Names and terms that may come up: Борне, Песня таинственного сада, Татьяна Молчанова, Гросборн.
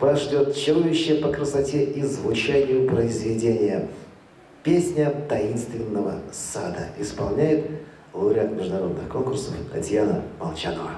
вас ждет чарующее по красоте и звучанию произведение. «Песня таинственного сада» исполняет лауреат международных конкурсов Татьяна Молчанова.